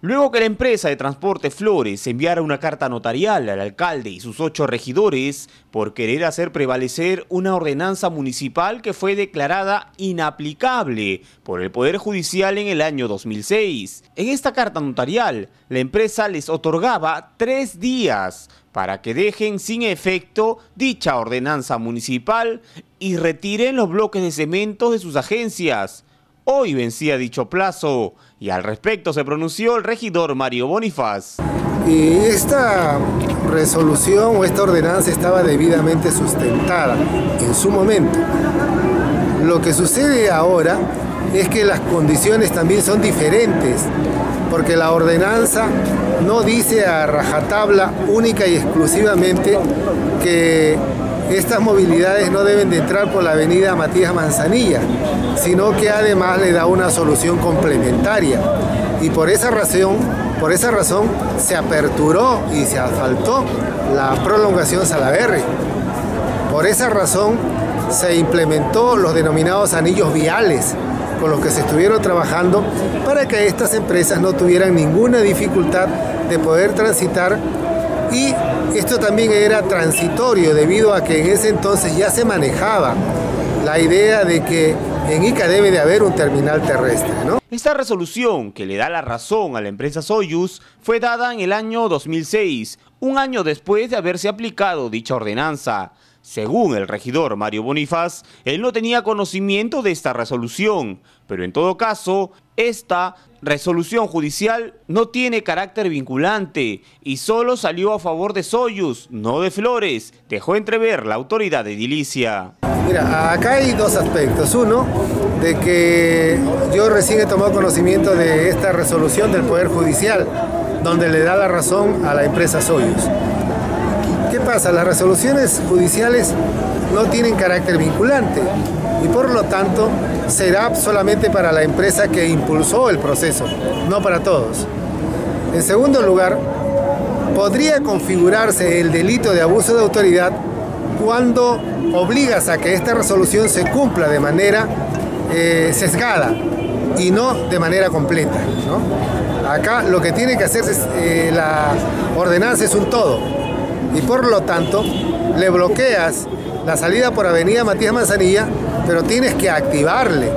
Luego que la empresa de transporte Flores enviara una carta notarial al alcalde y sus 8 regidores por querer hacer prevalecer una ordenanza municipal que fue declarada inaplicable por el Poder Judicial en el año 2006. En esta carta notarial, la empresa les otorgaba 3 días para que dejen sin efecto dicha ordenanza municipal y retiren los bloques de cemento de sus agencias. Hoy vencía dicho plazo y al respecto se pronunció el regidor Mario Bonifaz. Y esta resolución o esta ordenanza estaba debidamente sustentada en su momento. Lo que sucede ahora es que las condiciones también son diferentes, porque la ordenanza no dice a rajatabla única y exclusivamente que estas movilidades no deben de entrar por la avenida Matías Manzanilla, sino que además le da una solución complementaria. Y por esa razón se aperturó y se asfaltó la prolongación Salaverry. Por esa razón se implementó los denominados anillos viales, con los que se estuvieron trabajando para que estas empresas no tuvieran ninguna dificultad de poder transitar. Y esto también era transitorio debido a que en ese entonces ya se manejaba la idea de que en Ica debe de haber un terminal terrestre, ¿no? Esta resolución, que le da la razón a la empresa Soyuz, fue dada en el año 2006, un año después de haberse aplicado dicha ordenanza. Según el regidor Mario Bonifaz, él no tenía conocimiento de esta resolución, pero en todo caso, esta resolución judicial no tiene carácter vinculante y solo salió a favor de Soyuz, no de Flores, dejó entrever la autoridad edilicia. Mira, acá hay dos aspectos. Uno, de que yo recién he tomado conocimiento de esta resolución del Poder Judicial, donde le da la razón a la empresa Soyuz. ¿Qué pasa? Las resoluciones judiciales no tienen carácter vinculante y por lo tanto será solamente para la empresa que impulsó el proceso, no para todos. En segundo lugar, podría configurarse el delito de abuso de autoridad cuando obligas a que esta resolución se cumpla de manera sesgada y no de manera completa, ¿no? Acá lo que tiene que hacerse es, la ordenanza es un todo. Y por lo tanto, le bloqueas la salida por avenida Matías Manzanilla, pero tienes que activarle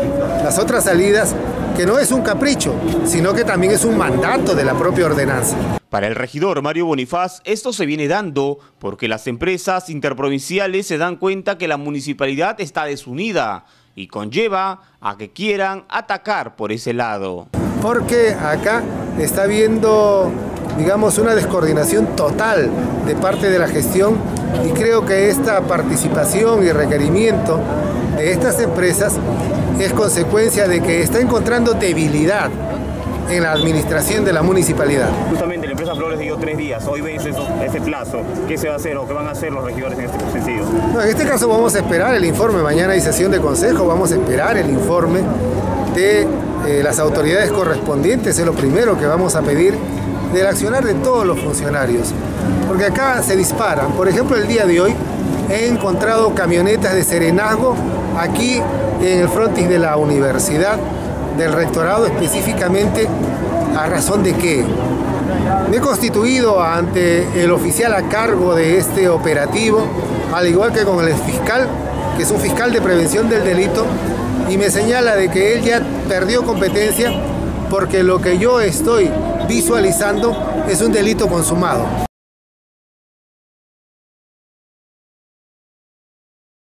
las otras salidas, que no es un capricho, sino que también es un mandato de la propia ordenanza. Para el regidor Mario Bonifaz, esto se viene dando porque las empresas interprovinciales se dan cuenta que la municipalidad está desunida y conlleva a que quieran atacar por ese lado. Porque acá está habiendo, digamos, una descoordinación total de parte de la gestión, y creo que esta participación y requerimiento de estas empresas es consecuencia de que está encontrando debilidad en la administración de la municipalidad. Justamente la empresa Flores dio 3 días, hoy veis ese plazo. ¿Qué se va a hacer o qué van a hacer los regidores en este sentido? No, en este caso vamos a esperar el informe. Mañana hay sesión de consejo, vamos a esperar el informe de las autoridades correspondientes. Es lo primero que vamos a pedir, del accionar de todos los funcionarios, porque acá se disparan. Por ejemplo, el día de hoy he encontrado camionetas de serenazgo aquí en el frontis de la universidad, del rectorado específicamente. ¿A razón de qué? Me he constituido ante el oficial a cargo de este operativo, al igual que con el fiscal, que es un fiscal de prevención del delito, y me señala de que él ya perdió competencia porque lo que yo estoy visualizando es un delito consumado.